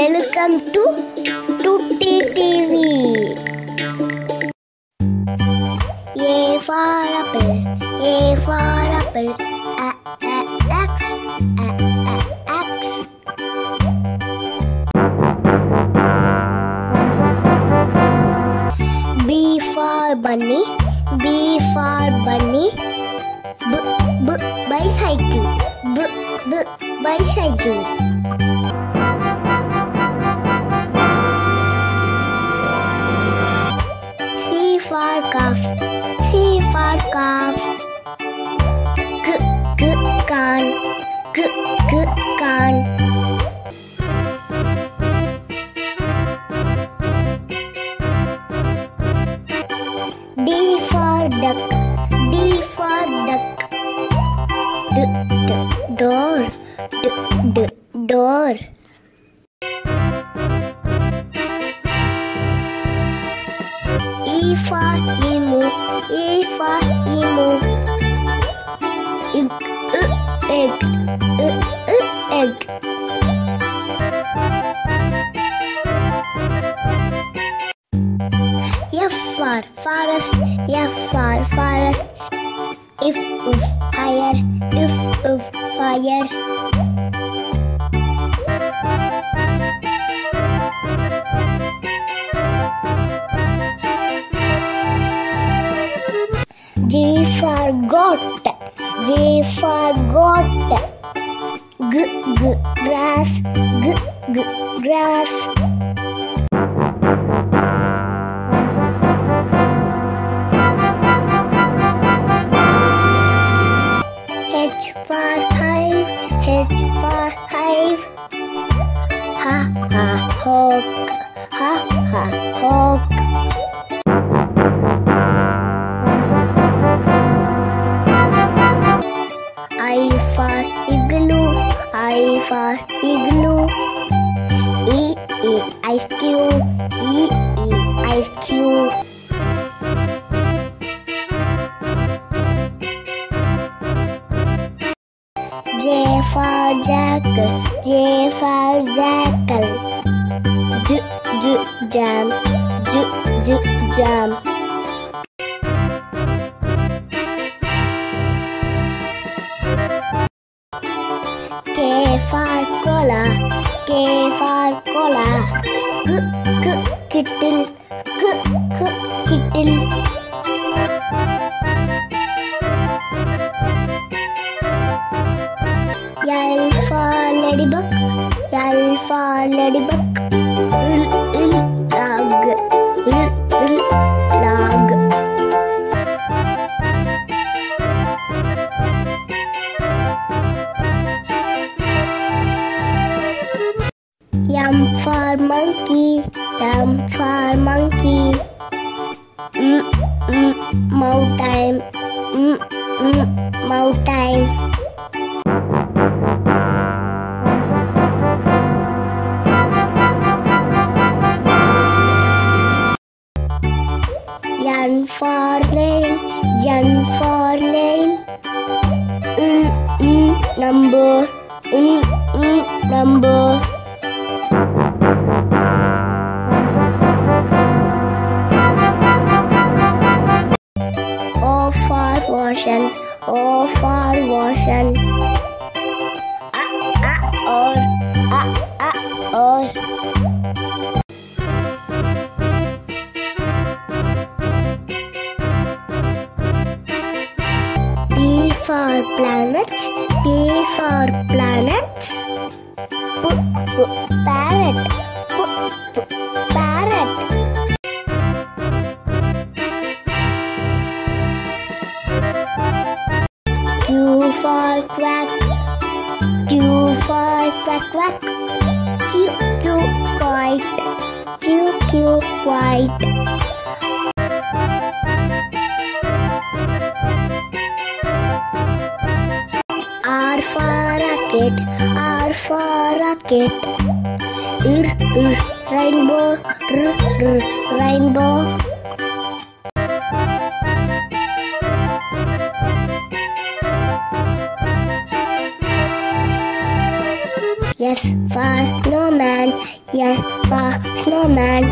Welcome to tuteetv. A for apple, A for apple, A, X. B for bunny, B for bunny, B, bicycle. C for calf, C for calf, G, can. D for duck, D for duck, door. E for emu, E for emu, egg. F for forest, F for forest, F, fire. G for goat, G for goat, G, grass. H for hive, H for hive, Ha ha hawk. I for igloo, E, ice cube. J for jackal, J for jackal, J, jam. K for cola, K for cola, G, kitten. L for ladybug, L for ladybug, L, log. M for monkey, M for monkey, mountain. N for nail, N for nail, number. Ocean, O for ocean, A, or. P for planets, P for planets, P, parrot. Q for quack, Q, kite. R for rocket, rainbow. Yes, for nomad. man, yes, a snowman.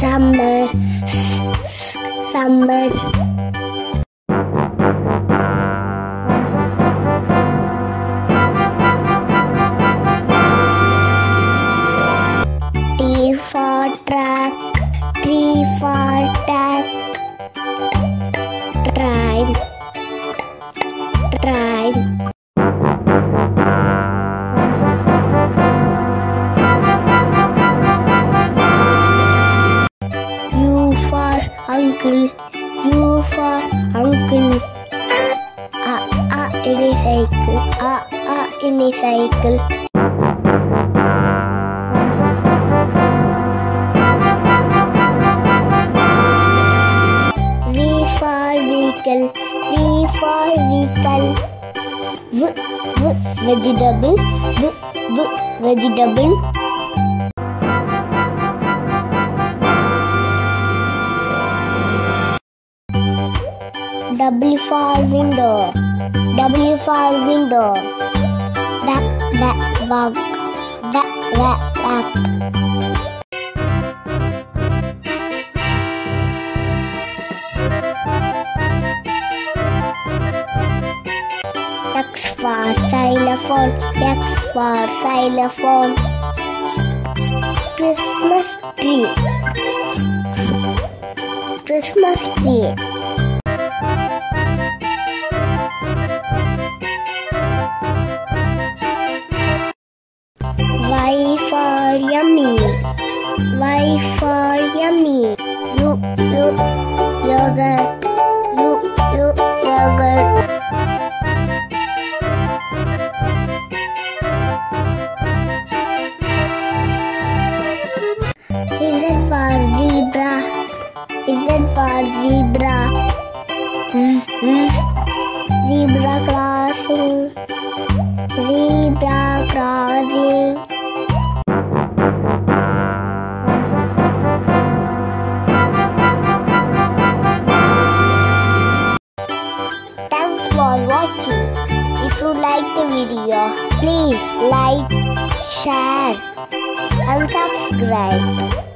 Summer, summer. Vegetable, vegetable. W for window, W for window. Back, back, back, back, back, back. X for xylophone, X for xylophone. Christmas tree, Christmas tree. Y for yummy, Y for yummy. Yogurt, yogurt. Zebra, zebra crossing, zebra crossing. Thanks for watching. If you like the video, please like, share and subscribe.